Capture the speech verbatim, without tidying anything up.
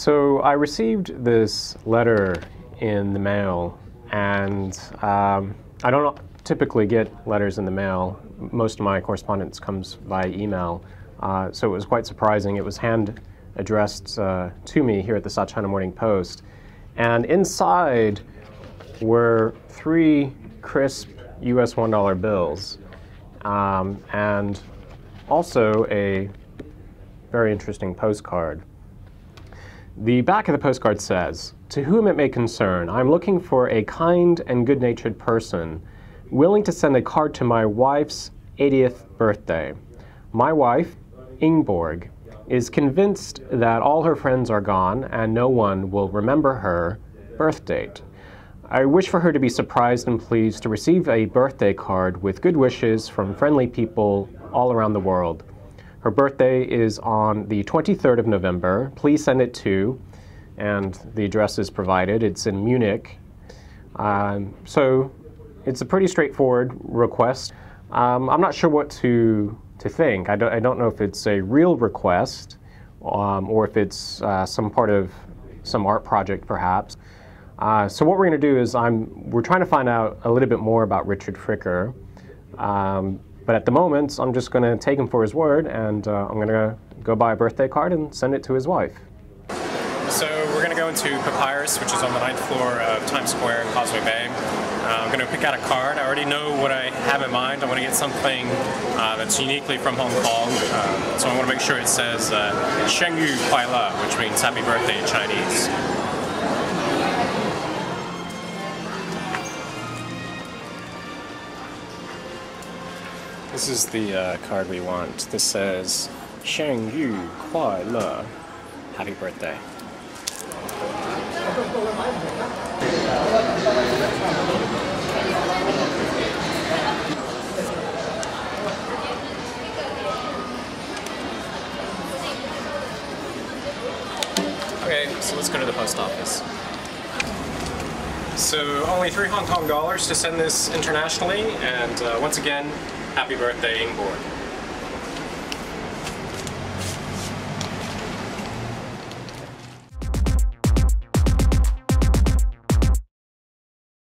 So I received this letter in the mail, and um, I don't typically get letters in the mail. Most of my correspondence comes via email, uh, so it was quite surprising. It was hand addressed uh, to me here at the South China Morning Post, and inside were three crisp U S one dollar bills, um, and also a very interesting postcard. The back of the postcard says, "To whom it may concern, I am looking for a kind and good-natured person willing to send a card to my wife's eightieth birthday. My wife, Ingeborg, is convinced that all her friends are gone and no one will remember her birth date. I wish for her to be surprised and pleased to receive a birthday card with good wishes from friendly people all around the world. Her birthday is on the twenty-third of November. Please send it to," and the address is provided. It's in Munich. Um, so it's a pretty straightforward request. Um, I'm not sure what to, to think. I don't, I don't know if it's a real request um, or if it's uh, some part of some art project, perhaps. Uh, so what we're going to do is I'm, we're trying to find out a little bit more about Richard Fricker. Um, But at the moment, I'm just going to take him for his word, and uh, I'm going to go buy a birthday card and send it to his wife. So we're going to go into Papyrus, which is on the ninth floor of Times Square in Causeway Bay. Uh, I'm going to pick out a card. I already know what I have in mind. I want to get something uh, that's uniquely from Hong Kong. Uh, so I want to make sure it says uh, Sheng Yu Kuai La, which means happy birthday in Chinese. This is the uh, card we want. This says, "Sheng Yu Kuai Le," happy birthday. Okay, so let's go to the post office. So only three Hong Kong dollars to send this internationally, and uh, once again, happy birthday, Ingeborg.